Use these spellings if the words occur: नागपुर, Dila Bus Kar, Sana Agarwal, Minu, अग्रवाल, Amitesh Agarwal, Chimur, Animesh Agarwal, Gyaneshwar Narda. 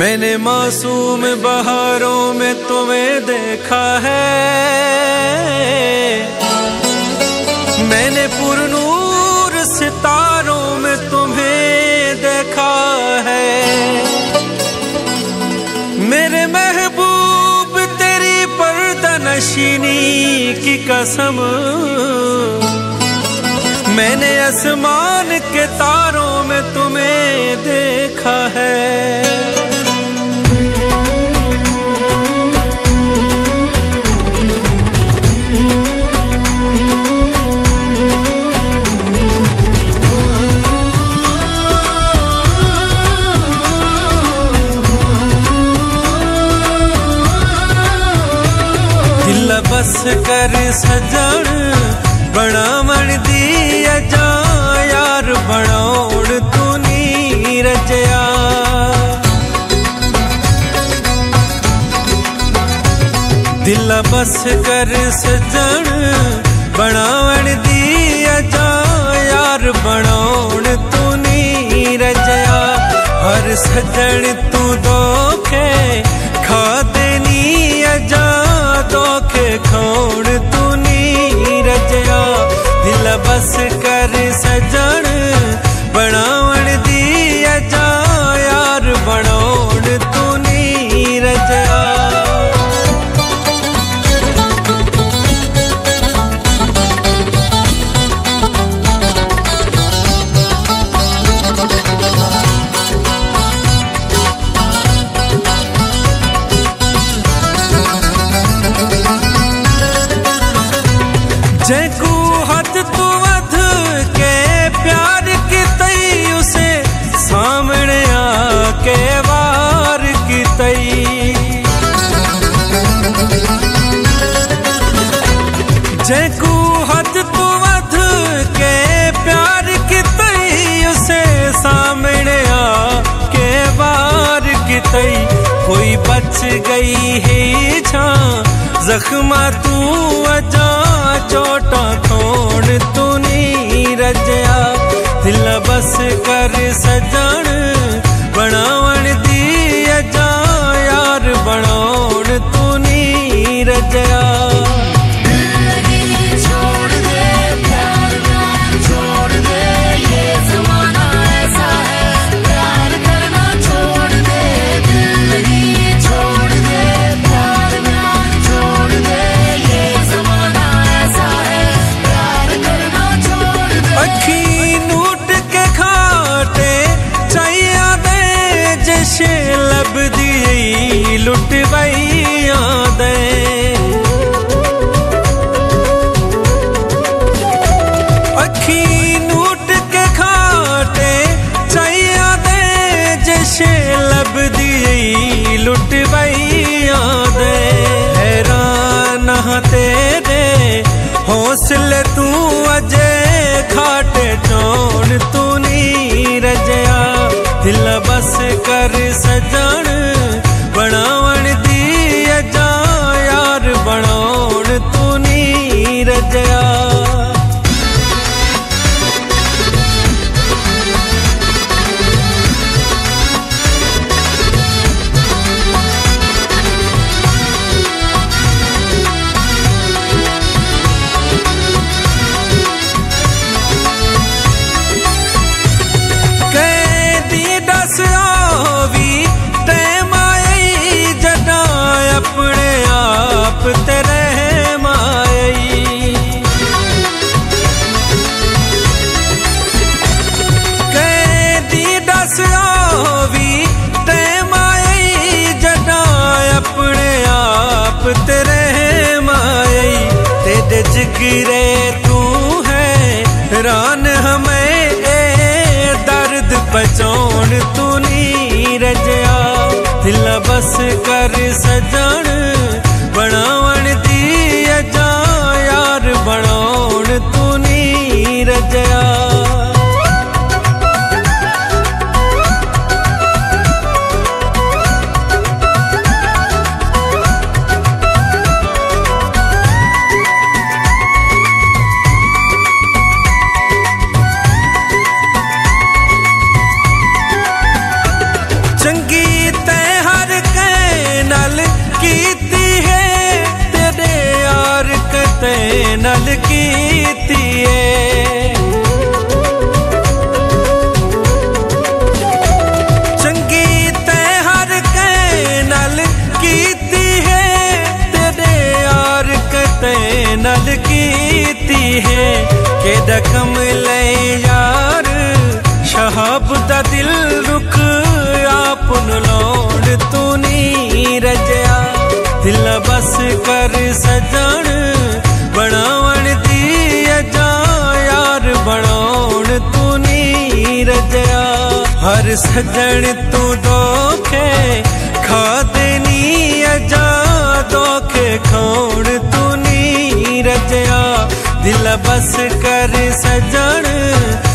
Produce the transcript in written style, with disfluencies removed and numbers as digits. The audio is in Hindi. मैंने मासूम बहारों में तुम्हें देखा है, मैंने पुरनूर सितारों में तुम्हें देखा है। मेरे महबूब तेरी पर्दनशीनी की कसम, मैंने आसमान के तारों में तुम्हें देखा है। दिल बस कर सजन बड़ा मन दिया जा यार, बड़ा उड़ तू नी रजया। दिल बस कर सजन बनावण दिया जा यार, बड़ा उड़ तू नी रजया। हर सजन तू धोखे खा देनी जा, धोखे खोड़ तू नी रजया। दिल बस कर सजन बनावण दिया जा यार, बनावण तू नी रजया। जैकू हद तू अध के प्यार की तई, उसे सामने आके वार की तई। जैकू हद तू अध के प्यार की तई, उसे सामने आके वार की तई। कोई बच गई है छा जख्मा तू अजा, चोटा खोड़ तू नी रजया। दिल बस कर सजन बनावण दिया जा यार, बनावण तू नी रजया। लब दी लुट बइया दे, अखी नूट के खाटे चैया दे, जैसे लब दी लुट बइया दे। हैरान तेरे हौसले तू अजय खाटे चोड़ तू नी रजया। दिल बस कर सजन बनावण दिया जा यार, बनावण तू नी रजया। तेरे माई कैदी दस आवी ते माई जदा, अपने आप तेरे माई। तेरे जिगरे तू है रान हमें ए दर्द पहचान तू नी रजया। दिल बस कर सजन बनावण दिया जा यार, बनावण तू नी रजया। चंगी ते सजण बनावण दी अजा यार बनाउण तू नी रजया। हर सजण तू धोखे खा देनी अजा धोखे खाउण तू नी रजया। दिल बस कर सजण।